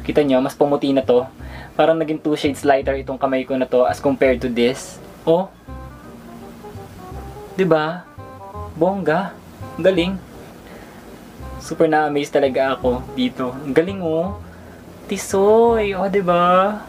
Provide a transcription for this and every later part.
Kita nyo, mas pumuti na to. Parang naging 2 shades lighter itong kamay ko na to as compared to this. Oh, diba? Bongga. Galing. Super na-amaze talaga ako dito. Ang galing oh. Tisoy. Oh, diba?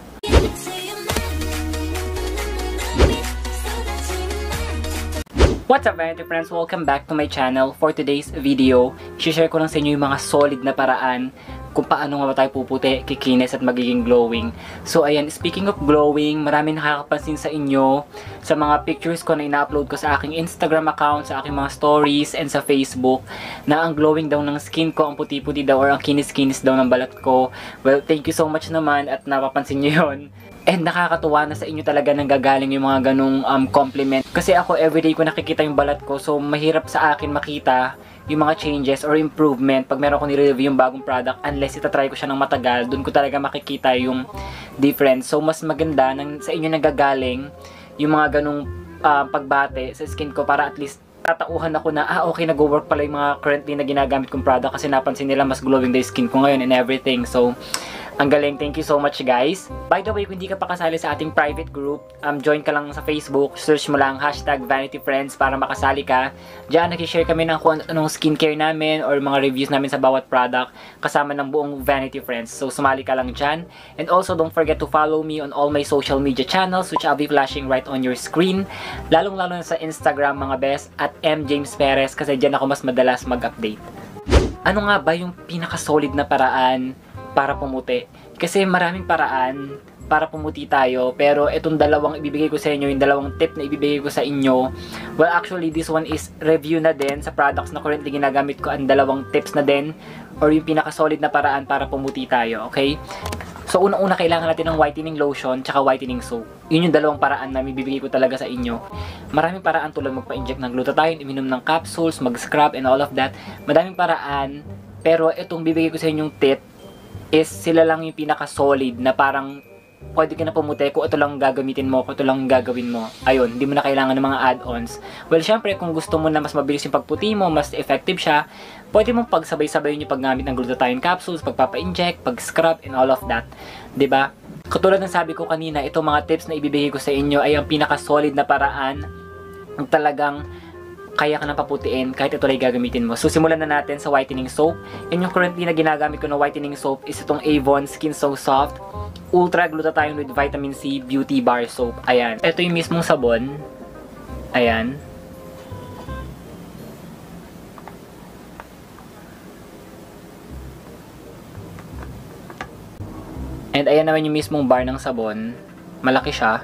What's up, Vanity Friends? Welcome back to my channel. For today's video, share ko lang sa inyo yung mga solid na paraan kung paano nga tayo puputi, kikinis at magiging glowing. So ayan, speaking of glowing, marami nakakapansin sa inyo sa mga pictures ko na ina-upload ko sa aking Instagram account, sa aking mga stories, and sa Facebook, na ang glowing daw ng skin ko, ang puti-puti daw, or ang kinis-kinis daw ng balat ko. Well, thank you so much naman at napapansin nyo yun. And nakakatuwa na sa inyo talaga nang gagaling yung mga ganong compliment. Kasi ako everyday ko nakikita yung balat ko, so mahirap sa akin makita yung mga changes or improvement pag meron ko nire-review yung bagong product, unless itatry ko siya ng matagal, dun ko talaga makikita yung difference. So mas maganda nang sa inyo nagagaling yung mga ganong pagbate sa skin ko, para at least tatauhan ako na, ah, okay, nag-work pala yung mga currently na ginagamit kong product, kasi napansin nila mas glowing the skin ko ngayon and everything. So ang galing. Thank you so much, guys. By the way, kung hindi ka pa kasali sa ating private group, join ka lang sa Facebook. Search mo lang #VanityFriends para makasali ka. Diyan, nag-share kami ng kung anong skincare namin or mga reviews namin sa bawat product kasama ng buong Vanity Friends. So, sumali ka lang dyan. And also, don't forget to follow me on all my social media channels, which I'll be flashing right on your screen. Lalong-lalo na sa Instagram, mga best, at mjamesperez, kasi dyan ako mas madalas mag-update. Ano nga ba yung pinaka-solid na paraan para pumuti? Kasi maraming paraan para pumuti tayo, pero itong dalawang ibibigay ko sa inyo, yung dalawang tip na ibibigay ko sa inyo, well, actually this one is review na din sa products na currently ginagamit ko, ang dalawang tips na din or yung pinaka-solid na paraan para pumuti tayo, okay? So, unang-una kailangan natin ng whitening lotion tsaka whitening soap. Yun yung dalawang paraan na ibibigay ko talaga sa inyo. Maraming paraan, tulad magpa-inject ng glutathione, iminom ng capsules, mag-scrub, and all of that. Madaming paraan, pero itong bibigay ko sa inyong tip is sila lang yung pinaka-solid na parang pwede ka na pumuti kung ito lang gagamitin mo, kung ito lang gagawin mo. Ayun, hindi mo na kailangan ng mga add-ons. Well, syempre, kung gusto mo na mas mabilis yung pagputi mo, mas effective siya, pwede mong pagsabay-sabay yung paggamit ng glutathione capsules, pagpapa-inject, pag-scrub, and all of that. 'Di ba? Katulad ng sabi ko kanina, itong mga tips na ibibigay ko sa inyo ay ang pinaka-solid na paraan ng talagang kaya ka nang paputiin kahit ito lang gagamitin mo. So, simulan na natin sa whitening soap. And yung currently na ginagamit ko na whitening soap is itong Avon Skin So Soft Ultra Glutathione with Vitamin C Beauty Bar Soap. Ayan. Ito yung mismong sabon. Ayan. And ayan naman yung mismong bar ng sabon. Malaki siya.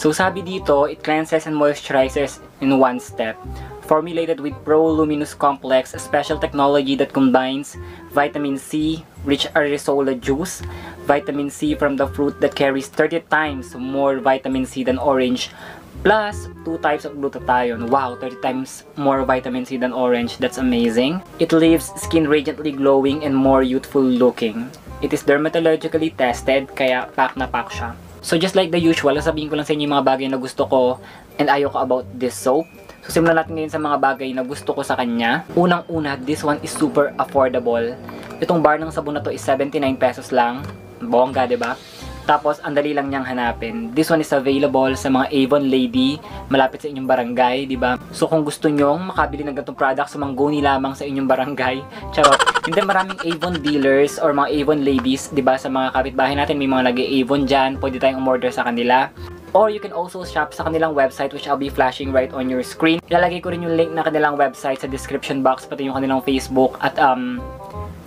So, sabi dito, it cleanses and moisturizes in one step. Formulated with Pro-Luminous Complex, a special technology that combines vitamin C, rich arisola juice, vitamin C from the fruit that carries 30 times more vitamin C than orange, plus 2 types of glutathione. Wow, 30 times more vitamin C than orange. That's amazing. It leaves skin radiantly glowing and more youthful looking. It is dermatologically tested, kaya pack na pack siya. So just like the usual, sasabihin ko lang sa inyo yung mga bagay na gusto ko and ayaw ko about this soap. So simulan natin ngayon sa mga bagay na gusto ko sa kanya. Unang-una, this one is super affordable. Itong bar ng sabon na to is 79 pesos lang. Bongga, diba? Tapos, ang dali lang niyang hanapin. This one is available sa mga Avon Lady malapit sa inyong barangay, diba? So kung gusto nyong makabili ng ganitong product, sumangguni lamang sa inyong barangay. Charot. Hindi, maraming Avon dealers or mga Avon ladies, diba? Sa mga kapitbahay natin, may mga nag-Avon dyan. Pwede tayong umorder sa kanila. Or you can also shop sa kanilang website, which I'll be flashing right on your screen. Ilalagay ko rin yung link na kanilang website sa description box, pati yung kanilang Facebook at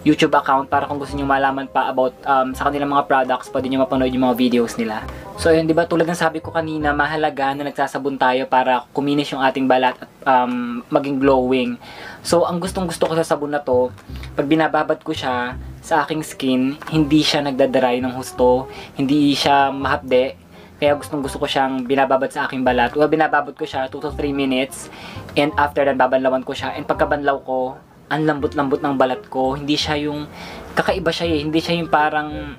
YouTube account, para kung gusto nyo malaman pa about sa kanilang mga products, pwede nyo mapanood yung mga videos nila. So ayun, diba, tulad ng sabi ko kanina, mahalaga na nagsasabon tayo para kuminis yung ating balat at maging glowing. So ang gustong gusto ko sa sabon na to, pag binababad ko siya sa aking skin, hindi siya nagdadry ng husto, hindi siya mahapde, kaya gustong gusto ko siyang binababad sa aking balat. Well, binababad ko siya 2 to 3 minutes, and after that, babanlawan ko siya, and pagkabanlaw ko, ang lambot-lambot ng balat ko. Hindi siya yung, kakaiba siya eh. Hindi siya yung parang,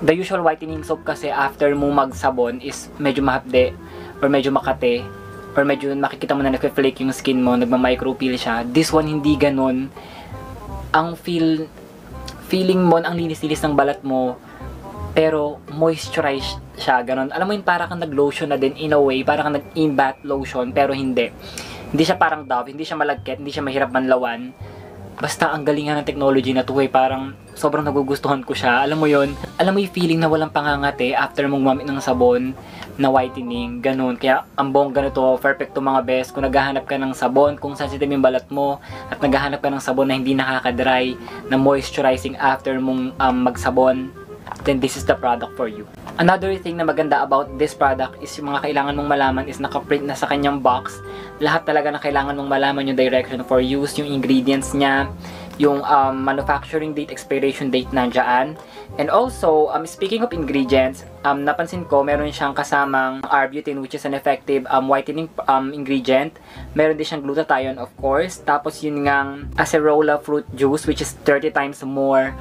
the usual whitening soap kasi after mo magsabon is medyo mahapde, or medyo makate, or medyo makikita mo na nagpa-flake yung skin mo, nagma-micro peel siya. This one, hindi ganun. ang feeling mo ang linis-linis ng balat mo, pero moisturized siya, ganun. Alam mo yun, para kang nag-lotion na din in a way, para kang nag-in-bath lotion, pero hindi. Hindi siya parang Dove, hindi siya malagkit, hindi siya mahirap manlawan. Basta ang galingan ng technology na to, eh, parang sobrang nagugustuhan ko siya. Alam mo yun, alam mo yung feeling na walang pangangate after mong gumamit ng sabon na whitening, ganun. Kaya ang bongga na to, perfect to mga best. Kung naghahanap ka ng sabon, kung sensitive yung balat mo, at naghahanap ka ng sabon na hindi nakakadry, na moisturizing after mong magsabon, then this is the product for you. Another thing na maganda about this product is yung mga kailangan mong malaman is nakaprint na sa kanyang box. Lahat talaga na kailangan mong malaman, yung direction for use, yung ingredients niya, yung manufacturing date, expiration date nandiyan. And also, speaking of ingredients, napansin ko meron siyang kasamang arbutin, which is an effective whitening ingredient. Meron din siyang glutathione, of course. Tapos yun ngang acerola fruit juice, which is 30 times more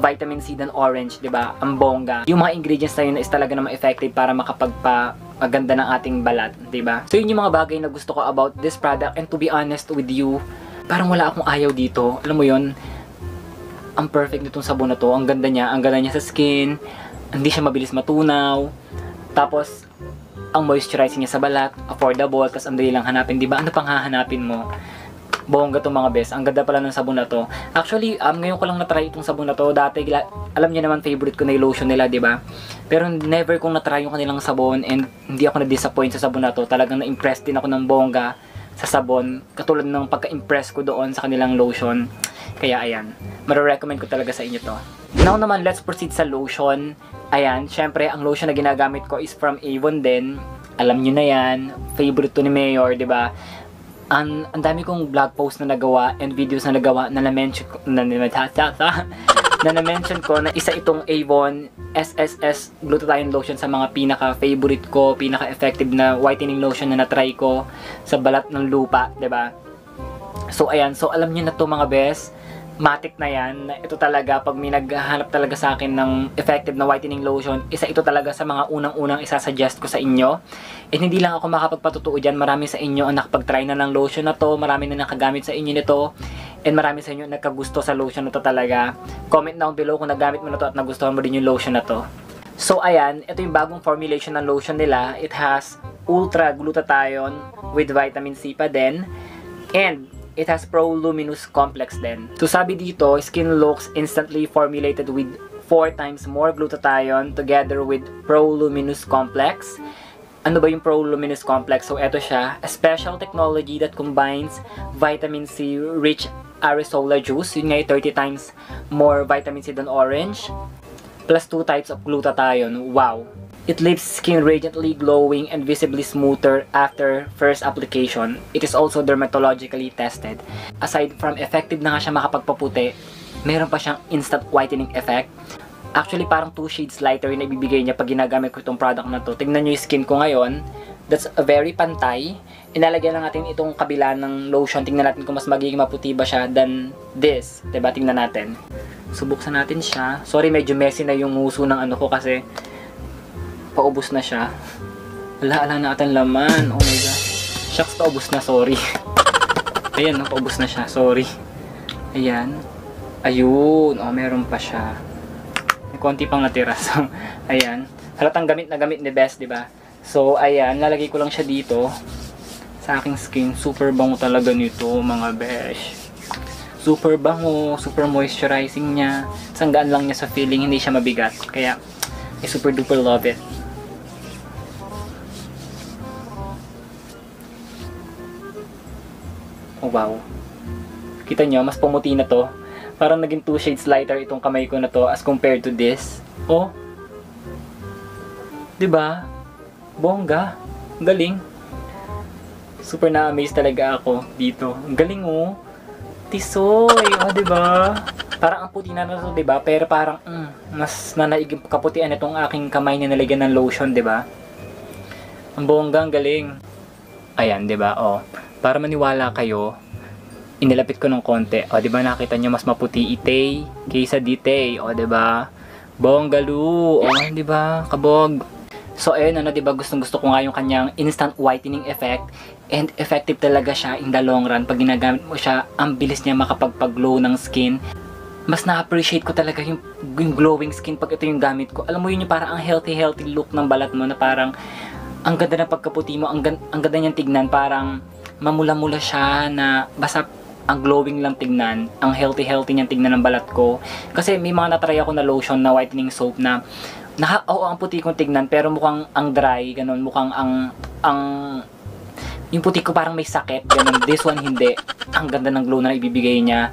vitamin C than orange, diba? Ang bongga. Yung mga ingredients na yun is talaga namang effective para makapagpaganda ng ating balat, diba? So yun yung mga bagay na gusto ko about this product, and to be honest with you, parang wala akong ayaw dito. Alam mo yun, ang perfect nitong sabon na to. Ang ganda niya sa skin, hindi siya mabilis matunaw, tapos ang moisturizing niya sa balat, affordable, tapos ang dali lang hanapin, diba? Ano pang hahanapin mo? Bongga to mga best. Ang ganda pala ng sabon na to. Actually, ngayon ko lang na-try itong sabon na to. Dati, alam niyo naman, favorite ko na yung lotion nila, diba? Pero never kong na-try yung kanilang sabon, and hindi ako na-disappoint sa sabon na to. Talagang na-impress din ako ng bongga sa sabon. Katulad ng pagka-impress ko doon sa kanilang lotion. Kaya ayan, mare-recommend ko talaga sa inyo to. Now naman, let's proceed sa lotion. Ayan, syempre, ang lotion na ginagamit ko is from Avon din. Alam niyo na yan. Favorite to ni Mayor, diba? Ang dami kong blog post na nagawa and videos na nagawa na na-mention ko na isa itong Avon SSS Glutathione Lotion sa mga pinaka-favorite ko, pinaka-effective na whitening lotion na na-try ko sa balat ng lupa, diba? So ayan, so alam niyo na to mga best, matik na yan. Ito talaga, pag may naghahanap talaga sa akin ng effective na whitening lotion, isa ito talaga sa mga unang-unang isasuggest ko sa inyo. At hindi lang ako makapagpatutuo dyan, marami sa inyo ang nakapag-try na ng lotion na to, marami na nakagamit sa inyo nito, and marami sa inyo ang nagkagusto sa lotion na to talaga. Comment down below kung nagamit mo na to at nagustuhan mo din yung lotion na to. So ayan, ito yung bagong formulation ng lotion nila. It has Ultra Glutathione with Vitamin C pa din, and it has Pro-Luminous Complex din. So sabi dito, skin looks instantly formulated with 4 times more glutathione together with Pro-Luminous Complex. Ano ba yung Pro-Luminous Complex? So eto siya, a special technology that combines vitamin C rich aresola juice, yun nga yung 30 times more vitamin C than orange, plus 2 types of glutathione. Wow! It leaves skin radiantly glowing and visibly smoother after first application. It is also dermatologically tested. Aside from effective na nga siya makapagpaputi, meron pa siyang instant whitening effect. Actually, parang 2 shades lighter yung ibibigay niya pag ginagamit ko itong product na to. Tignan nyo yung skin ko ngayon. That's very pantay. Inalagyan lang natin itong kabila ng lotion. Tingnan natin kung mas magiging maputi ba siya than this. Diba? Tingnan natin. So, buksan natin siya. Sorry, medyo messy na yung nguso ng ano ko kasi paubos na siya. Ala na atang laman. Oh my gosh. Shucks, paubos na. Sorry. Ayan, paubos na siya. Sorry. Ayan. Ayun. Oh, meron pa siya. May konti pang natira. So, ayan. Halatang gamit na gamit ni Best, diba? So, ayan. Lalagay ko lang siya dito sa aking skin. Super bango talaga nito, mga Besh. Super bango. Super moisturizing niya. Sanggaan lang niya sa feeling. Hindi siya mabigat. Kaya, I super duper love it. Oh, wow. Kita nyo, mas pumuti na to. Parang naging 2 shades lighter itong kamay ko na to as compared to this. Oh. Diba? Bongga. Galing. Super na-amaze talaga ako dito. Ang galing, oh. Tisoy. Oh, diba? Parang ang puti na to, diba? Pero parang, mas nanaig yung kaputian itong aking kamay na nalagyan ng lotion, diba? Ang bongga, ang galing. Ayan, diba? Oh. Para maniwala kayo, inilapit ko ng konti. O, diba nakita nyo, mas maputi itay kaysa ditay. O, diba? Bonggalu. O, diba? Kabog. So ayun, ano, diba, gustong-gusto ko nga yung kanyang instant whitening effect, and effective talaga siya in the long run. Pag ginagamit mo siya, ang bilis niya makapagpag-glow ng skin. Mas na-appreciate ko talaga yung glowing skin pag ito yung gamit ko. Alam mo yun, yung parang ang healthy-healthy look ng balat mo, na parang ang ganda na pagkaputi mo, ang ganda niyang tignan, parang mamula-mula siya, na basta ang glowing lang tignan, ang healthy-healthy niyang tignan ng balat ko. Kasi may mga natry ako na lotion na whitening soap na oo, ang puti kong tignan pero mukhang ang dry, ganun, mukhang yung puti ko parang may sakit, ganun. This one hindi. Ang ganda ng glow na ibibigay niya.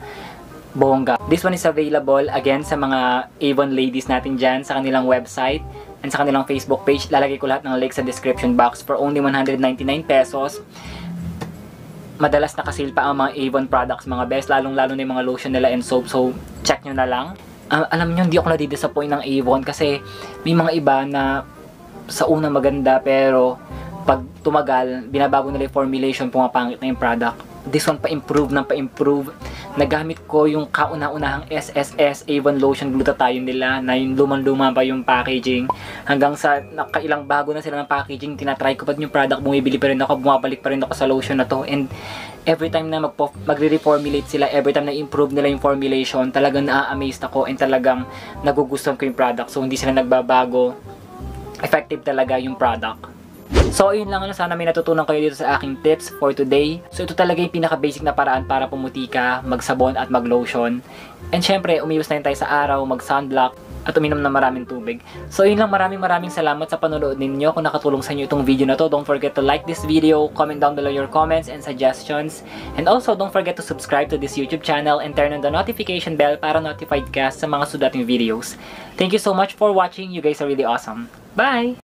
Bongga. This one is available again sa mga Avon ladies natin dyan sa kanilang website and sa kanilang Facebook page. Lalagay ko lahat ng link sa description box for only 199 pesos. Madalas nakasale pa ang mga Avon products, mga best, lalong-lalo na yung mga lotion nila and soap, so check nyo na lang. Alam nyo, hindi ako nadidisappoint ng Avon kasi may mga iba na sa una maganda pero pag tumagal, binabago nila yung formulation, pumapangit na yung product. This one pa-improve ng pa-improve. Nagamit ko yung kauna-unahang SSS Avon Lotion Glutathione nila, na yung lumang-luma pa yung packaging. Hanggang sa nakailang bago na sila ng packaging, tinatry ko pa yung product, bumibili pa rin ako, bumabalik pa rin ako sa lotion na to. And every time na magre-reformulate sila, every time na improve nila yung formulation, talagang na-amazed ako and talagang nagugustuhan ko yung product. So hindi sila nagbabago. Effective talaga yung product. So yun lang, sana may natutunan kayo dito sa aking tips for today. So ito talaga yung pinaka basic na paraan para pumuti ka, magsabon at maglotion. And syempre, umiwas na rin tayo sa araw, mag sunblock at uminom ng maraming tubig. So yun lang, maraming salamat sa panonood ninyo. Kung nakatulong sa inyo itong video na to, don't forget to like this video, comment down below your comments and suggestions. And also, don't forget to subscribe to this YouTube channel and turn on the notification bell para notified ka sa mga sudating videos. Thank you so much for watching. You guys are really awesome. Bye!